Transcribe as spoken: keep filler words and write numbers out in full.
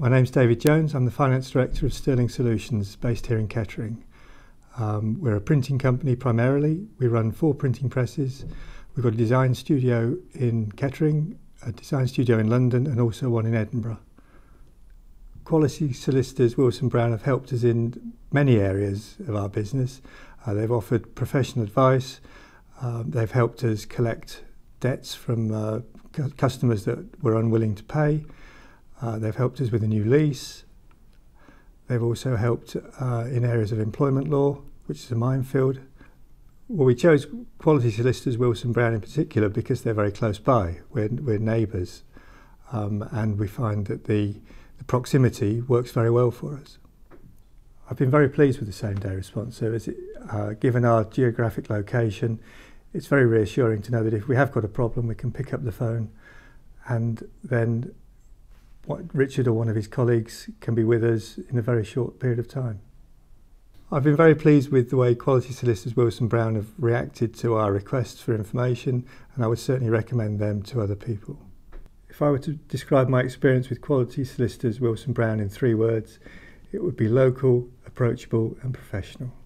My name's David Jones. I'm the Finance Director of Sterling Solutions, based here in Kettering. Um, we're a printing company primarily. We run four printing presses. We've got a design studio in Kettering, a design studio in London, and also one in Edinburgh. Quality Solicitors Wilson Brown have helped us in many areas of our business. Uh, they've offered professional advice. Uh, they've helped us collect debts from uh, customers that were unwilling to pay. Uh, they've helped us with a new lease. They've also helped uh, in areas of employment law, which is a minefield. Well, we chose Quality Solicitors Wilson Brown in particular because they're very close by. We're, we're neighbours, um, and we find that the, the proximity works very well for us. I've been very pleased with the same-day response service. Uh, given our geographic location, it's very reassuring to know that if we have got a problem, we can pick up the phone, and then What Richard or one of his colleagues can be with us in a very short period of time. I've been very pleased with the way Quality Solicitors Wilson Brown have reacted to our requests for information, and I would certainly recommend them to other people. If I were to describe my experience with Quality Solicitors Wilson Brown in three words, it would be local, approachable and professional.